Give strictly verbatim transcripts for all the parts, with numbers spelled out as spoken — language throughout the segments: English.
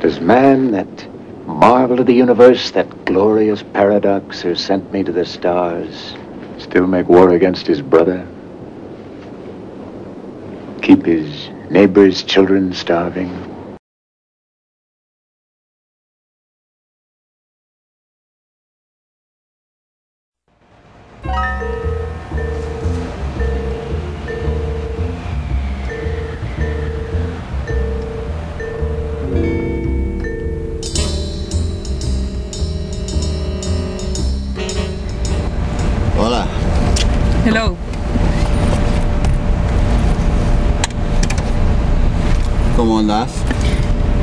does man, that marvel of the universe, that glorious paradox who sent me to the stars, still make war against his brother? Keep his neighbor's children starving?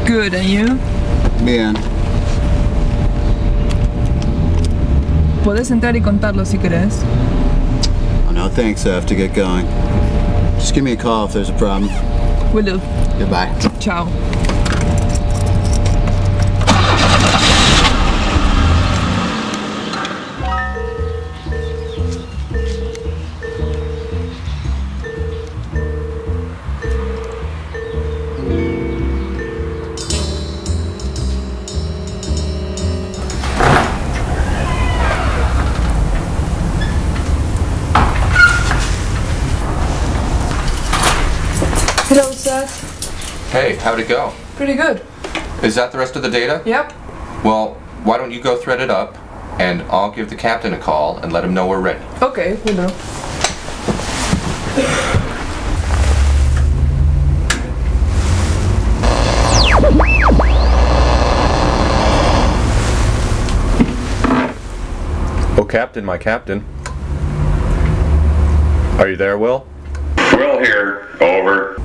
Good, and you? Bien. Puedes entrar y contarlo si querés. Oh, no thanks, I have to get going. Just give me a call if there's a problem. Will do. Goodbye. Ciao. Hello, Seth. Hey, how'd it go? Pretty good. Is that the rest of the data? Yep. Well, why don't you go thread it up, and I'll give the captain a call and let him know we're ready. Okay, we'll do. Oh, Captain, my captain. Are you there, Will? Will here. Over.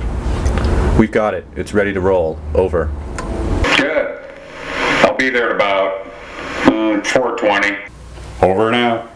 We've got it. It's ready to roll. Over. Good. I'll be there at about um, four twenty. Over now.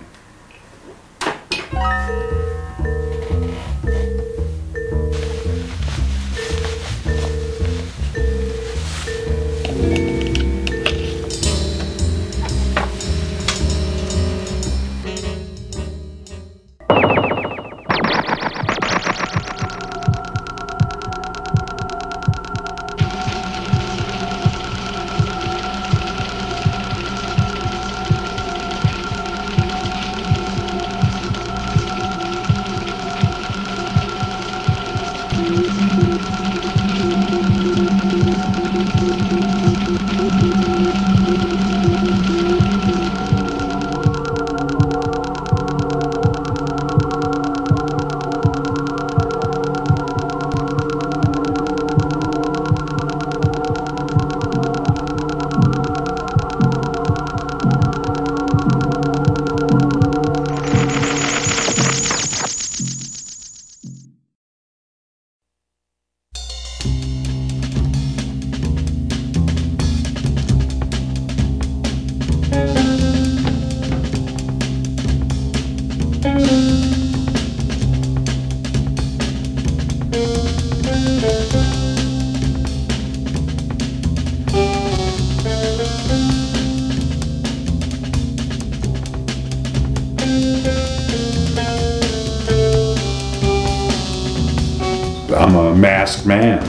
I'm a masked man.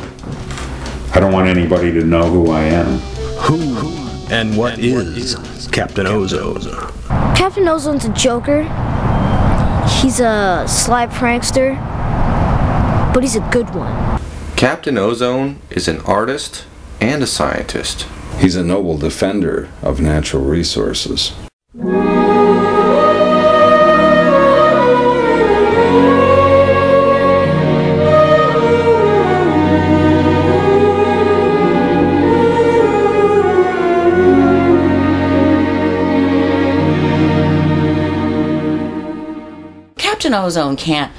I don't want anybody to know who I am. Who and what, and what is, is Captain Ozone? Captain Ozone's a joker. He's a sly prankster, but he's a good one. Captain Ozone is an artist and a scientist. He's a noble defender of natural resources. Captain Ozone can't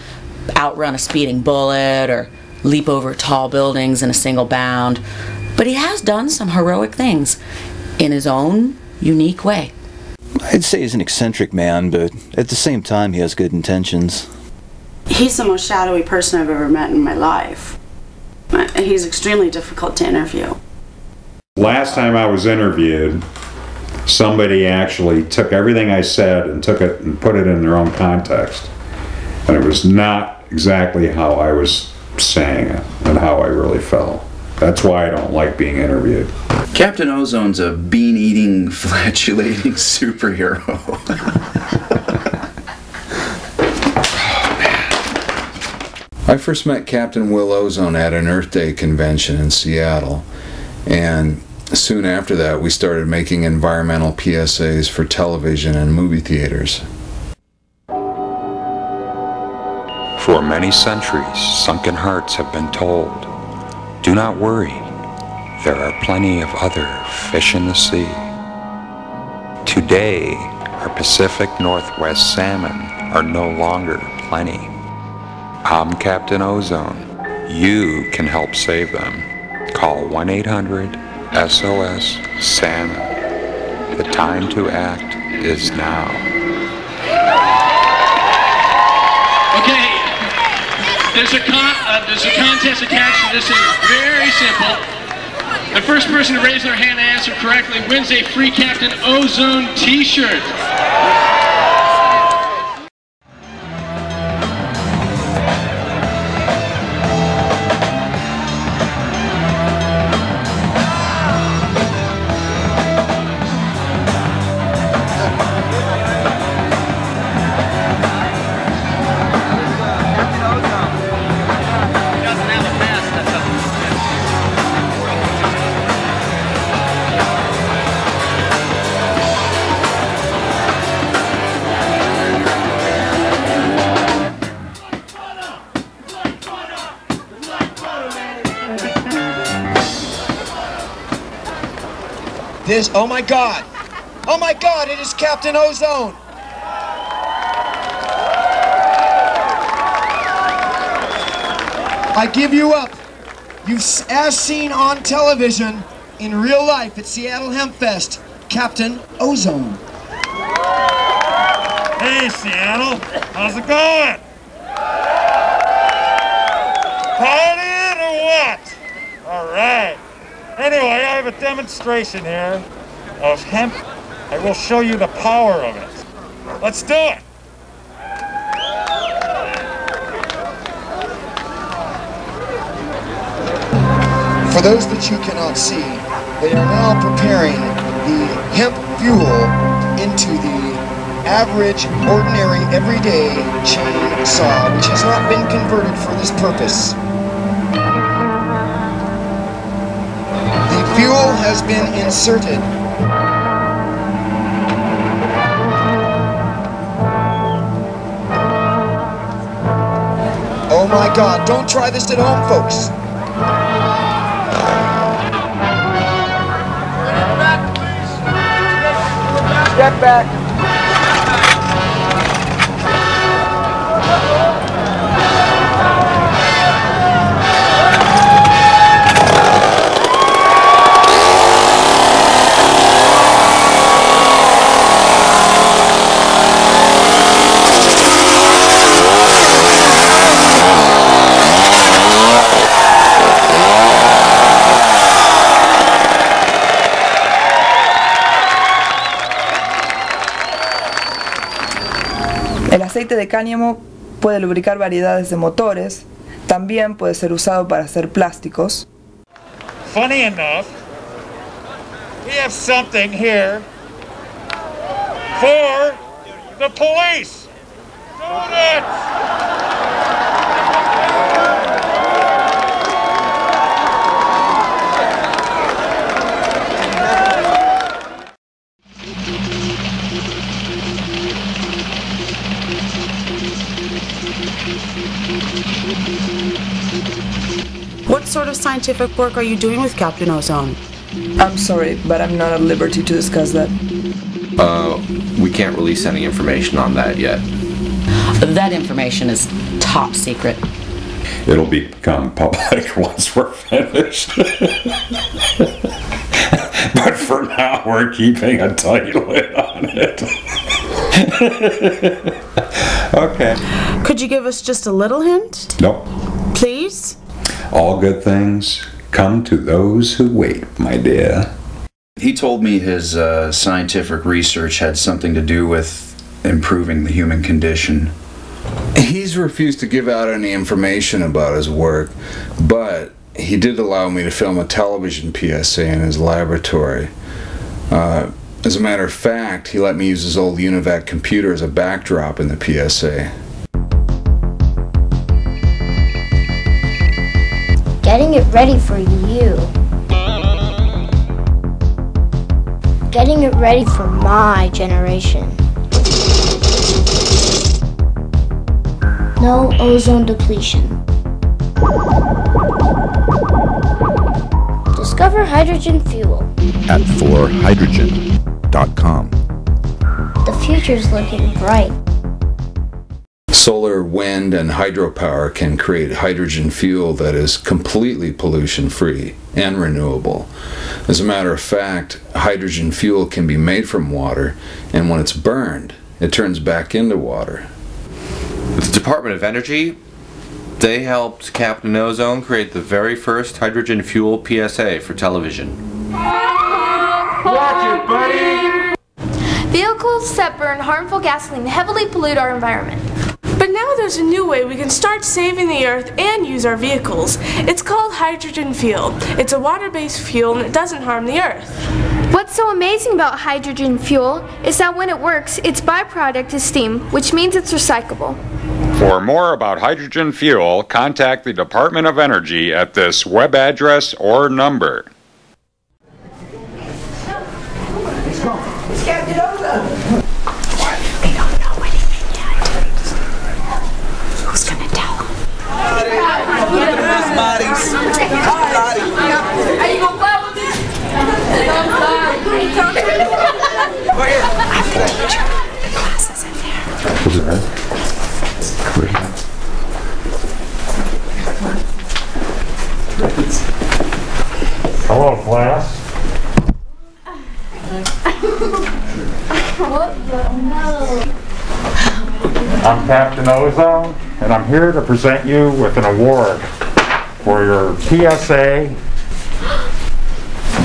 outrun a speeding bullet or leap over tall buildings in a single bound, but he has done some heroic things in his own unique way. I'd say he's an eccentric man, but at the same time he has good intentions. He's the most shadowy person I've ever met in my life. He's extremely difficult to interview. Last time I was interviewed, somebody actually took everything I said and took it and put it in their own context. And it was not exactly how I was saying it and how I really felt. That's why I don't like being interviewed. Captain Ozone's a bean-eating, flatulating superhero. Oh, man. I first met Captain Will Ozone at an Earth Day convention in Seattle, and soon after that we started making environmental P S As for television and movie theaters. For many centuries, sunken hearts have been told, do not worry, there are plenty of other fish in the sea. Today, our Pacific Northwest salmon are no longer plenty. I'm Captain Ozone. You can help save them. Call one eight hundred S O S salmon. The time to act is now. Okay. There's a, con uh, there's a contest attached to this, and it's very simple. The first person to raise their hand and answer correctly wins a free Captain Ozone t-shirt. This, oh my God, oh my God, it is Captain Ozone. I give you up. You've, as seen on television, in real life at Seattle Hemp Fest, Captain Ozone. Hey Seattle, how's it going? Partying or what? All right. Anyway, I have a demonstration here of hemp. I will show you the power of it. Let's do it! For those that you cannot see, they are now preparing the hemp fuel into the average, ordinary, everyday chainsaw, which has not been converted for this purpose. Fuel has been inserted. Oh my God, don't try this at home, folks. Step back. El aceite de cáñamo puede lubricar variedades de motores, también puede ser usado para hacer plásticos. Funny enough, we have something here for the police. What sort of scientific work are you doing with Captain Ozone? I'm sorry, but I'm not at liberty to discuss that. Uh, we can't release any information on that yet. That information is top secret. It'll become public once we're finished. But for now, we're keeping a tight lid on it. Okay. Could you give us just a little hint? Nope. Please? All good things come to those who wait, my dear. He told me his uh, scientific research had something to do with improving the human condition. He's refused to give out any information about his work, but he did allow me to film a television P S A in his laboratory. Uh, as a matter of fact, he let me use his old UNIVAC computer as a backdrop in the P S A. Getting it ready for you. Getting it ready for my generation. No ozone depletion. Discover hydrogen fuel at for hydrogen dot com. The future's looking bright. Solar, wind, and hydropower can create hydrogen fuel that is completely pollution-free and renewable. As a matter of fact, hydrogen fuel can be made from water, and when it's burned, it turns back into water. The Department of Energy, they helped Captain Ozone create the very first hydrogen fuel P S A for television. Watch it, buddy! Vehicles that burn harmful gasoline heavily pollute our environment. But now there's a new way we can start saving the earth and use our vehicles. It's called hydrogen fuel. It's a water-based fuel and it doesn't harm the earth. What's so amazing about hydrogen fuel is that when it works, its byproduct is steam, which means it's recyclable. For more about hydrogen fuel, contact the Department of Energy at this web address or number. Let's go. Let's get it over. Hello, class. What the hell? I'm Captain Ozone, and I'm here to present you with an award for your P S A,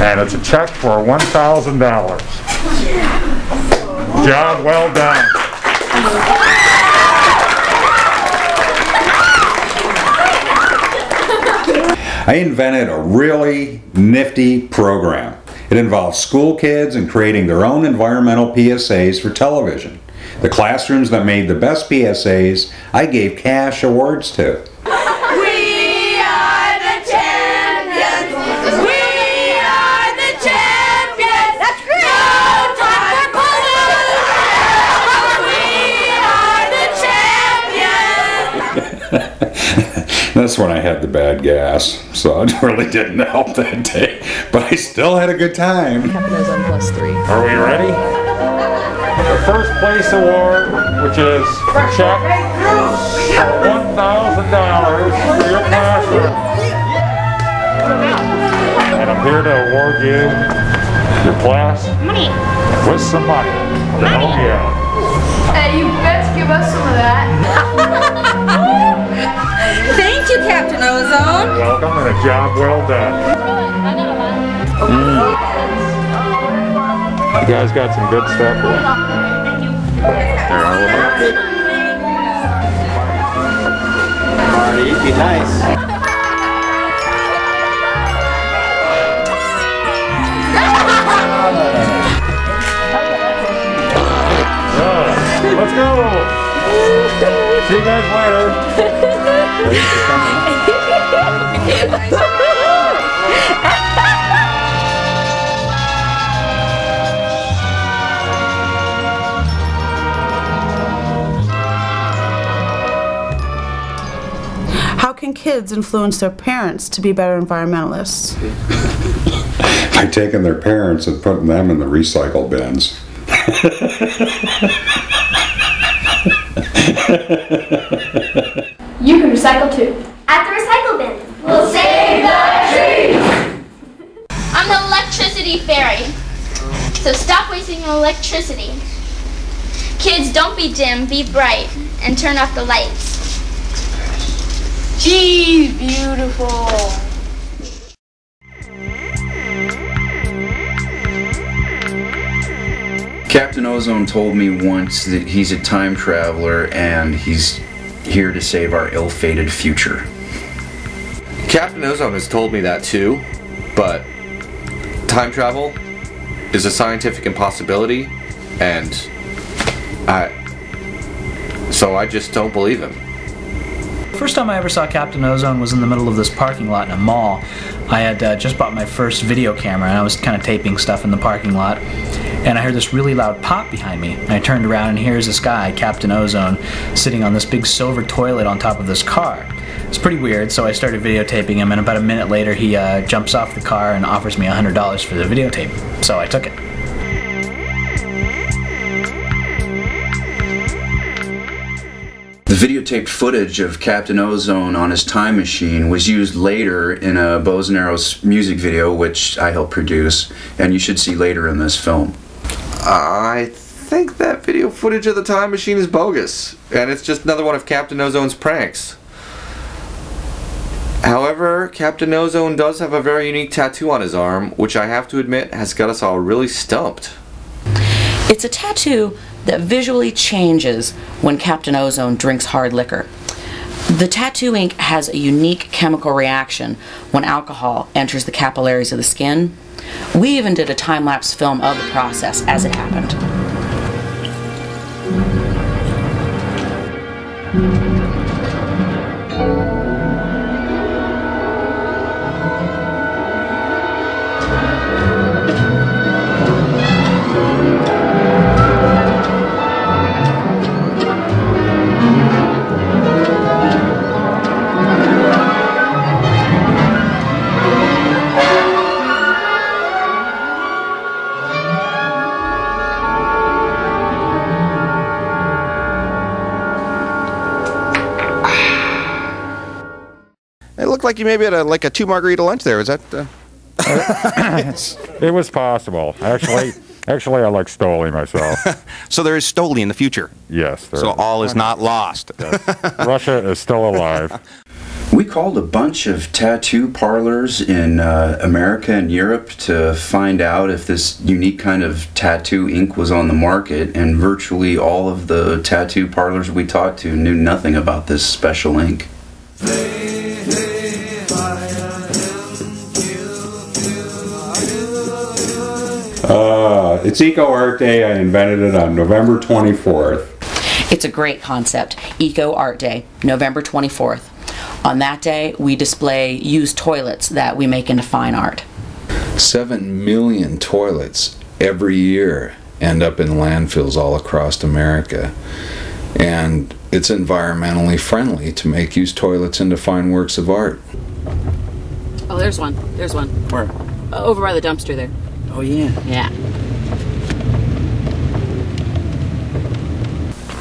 and it's a check for one thousand dollars. Job well done. I invented a really nifty program. It involves school kids in creating their own environmental P S As for television. The classrooms that made the best P S As, I gave cash awards to. We are the champions! We are the champions! That's great! No time for pollution! We are the champions! That's when I had the bad gas, so it really didn't help that day. But I still had a good time. Captain Ozone plus three. Are we ready? The first place award, which is a check for one thousand dollars for your classroom. And I'm here to award you, your class, money. With some money to help you out. Hey, you best give us some of that. Thank you, Captain Ozone. Welcome and a job well done. Mm. You guys got some good stuff. Thank you. They're all about it. Party, be nice. So, let's go. See you guys later. How can kids influence their parents to be better environmentalists? By taking their parents and putting them in the recycle bins. You can recycle too. At the recycle bin. We'll save the trees! I'm the electricity fairy. So stop wasting electricity. Kids, don't be dim, be bright, and turn off the lights. Geez, beautiful. Captain Ozone told me once that he's a time traveler and he's here to save our ill-fated future. Captain Ozone has told me that too, but time travel is a scientific impossibility, and I, so I just don't believe him. The first time I ever saw Captain Ozone was in the middle of this parking lot in a mall. I had uh, just bought my first video camera, and I was kind of taping stuff in the parking lot. And I heard this really loud pop behind me. And I turned around, and here's this guy, Captain Ozone, sitting on this big silver toilet on top of this car. It's pretty weird, so I started videotaping him, and about a minute later he uh, jumps off the car and offers me one hundred dollars for the videotape. So I took it. The videotaped footage of Captain Ozone on his time machine was used later in a Bows and Arrows music video, which I helped produce, and you should see later in this film. I think that video footage of the time machine is bogus, and it's just another one of Captain Ozone's pranks. However, Captain Ozone does have a very unique tattoo on his arm, which I have to admit has got us all really stumped. It's a tattoo that visually changes when Captain Ozone drinks hard liquor. The tattoo ink has a unique chemical reaction when alcohol enters the capillaries of the skin. We even did a time-lapse film of the process as it happened. Like you maybe had a, like a two margarita lunch there. Is that the... It was possible. Actually, actually, I like Stoli myself. So there is Stoli in the future. Yes. There so is. All is not lost. Russia is still alive. We called a bunch of tattoo parlors in uh, America and Europe to find out if this unique kind of tattoo ink was on the market, and virtually all of the tattoo parlors we talked to knew nothing about this special ink. Uh, it's Eco Art Day. I invented it on November twenty-fourth. It's a great concept. Eco Art Day, November twenty-fourth. On that day, we display used toilets that we make into fine art. Seven million toilets every year end up in landfills all across America. And it's environmentally friendly to make used toilets into fine works of art. Oh, there's one. There's one. Where? Over by the dumpster there. Oh yeah. Yeah.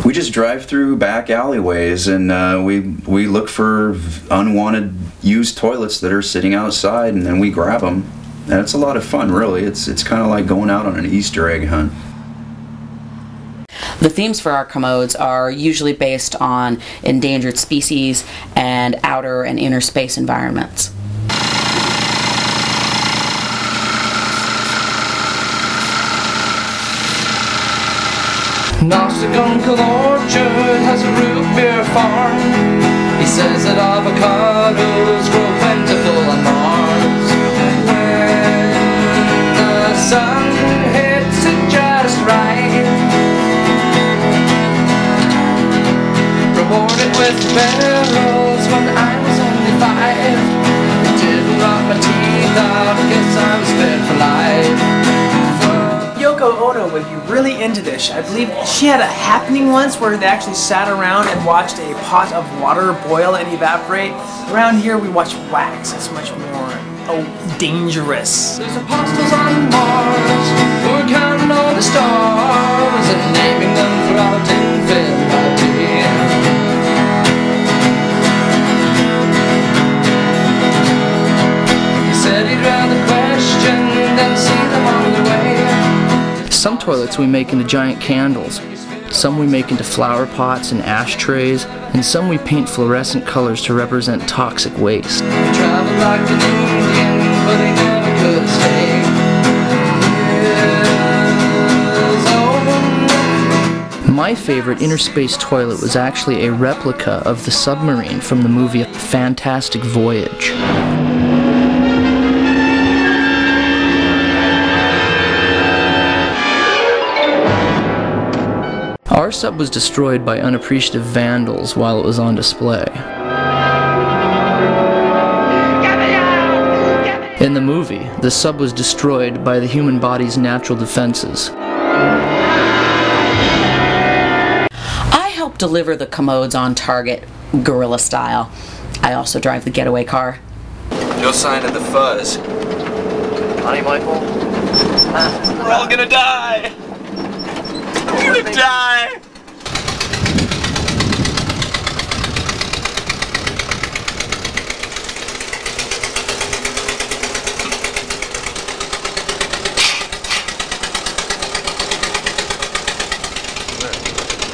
We just drive through back alleyways, and uh, we we look for unwanted used toilets that are sitting outside, and then we grab them. And it's a lot of fun, really. It's it's kind of like going out on an Easter egg hunt. The themes for our commodes are usually based on endangered species and outer and inner space environments. Nosticon Orchard has a root beer farm. He says that avocados grow plentiful on Mars. When the sun hits it just right, rewarded with medals when I was only five. It didn't rot my teeth out, guess I'm spit for life. Ono would be really into this. I believe she had a happening once where they actually sat around and watched a pot of water boil and evaporate. Around here we watch wax. It's much more oh, dangerous. There's apostles on Mars who are counting all the stars and naming them throughout infinity. He said he'd rather question than see them on the way. Some toilets we make into giant candles, some we make into flower pots and ashtrays, and some we paint fluorescent colors to represent toxic waste. My favorite interspace toilet was actually a replica of the submarine from the movie Fantastic Voyage. Our sub was destroyed by unappreciative vandals while it was on display. In the movie, the sub was destroyed by the human body's natural defenses. I help deliver the commodes on target, guerrilla style. I also drive the getaway car. No sign of the fuzz. Honey, Michael? Uh, We're all gonna die! We're gonna die!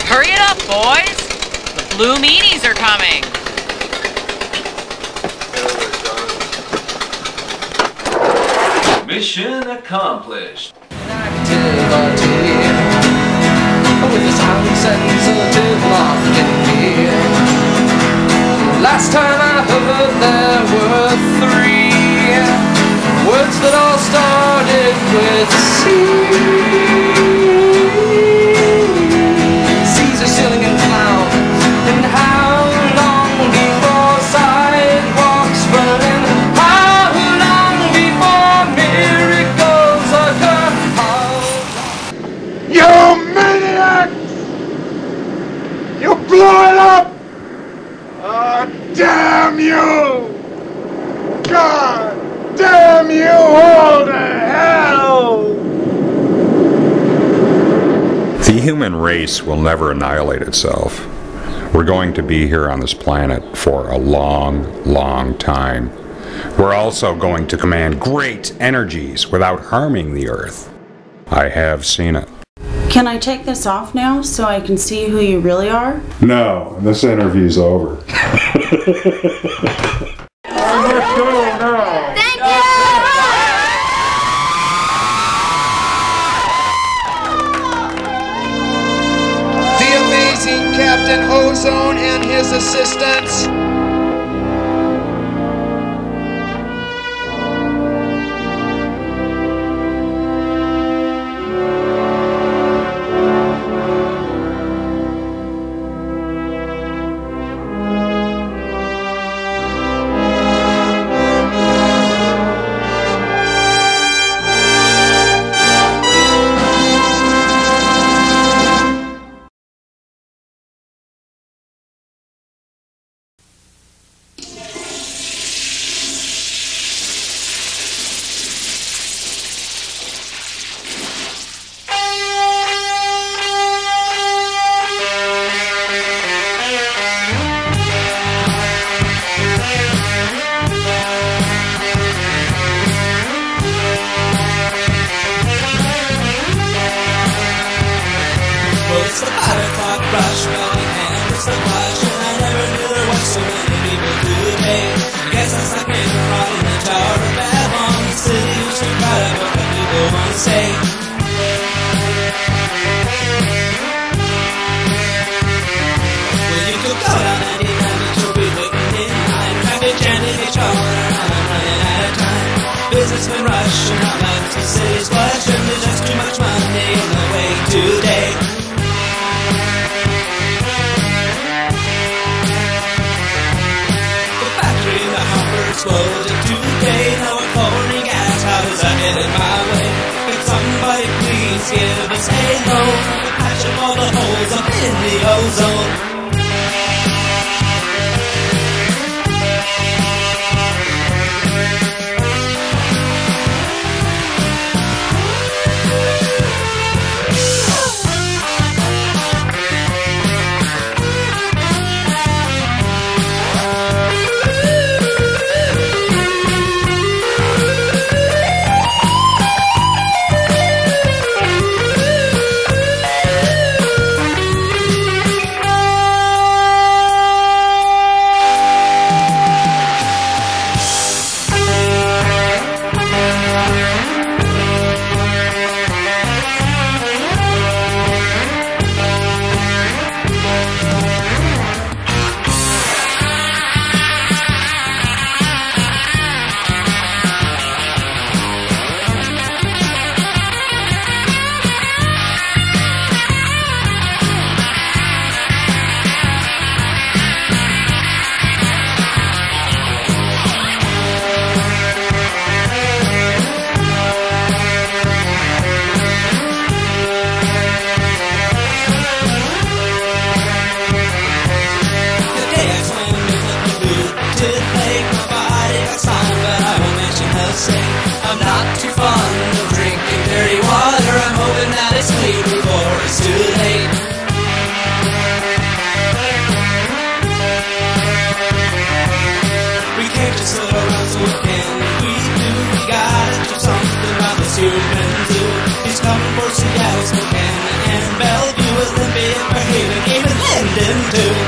Hurry it up, boys! The blue meanies are coming! Mission accomplished. Activity. With this highly sensitive lock in here. Last time I heard there were three words that all started with C. The human race will never annihilate itself. We're going to be here on this planet for a long, long time. We're also going to command great energies without harming the Earth. I have seen it. Can I take this off now so I can see who you really are? No, this interview's over. I'm gonna go now. Thank you! Captain Ozone and his assistants. to play, my body got song, but I won't mention the same. I'm not too fond of drinking dirty water. I'm hoping that it's clean before it's too late. Come for some gals, Cocaine and Bellevue, Olympia, Fairhaven, even Linden too.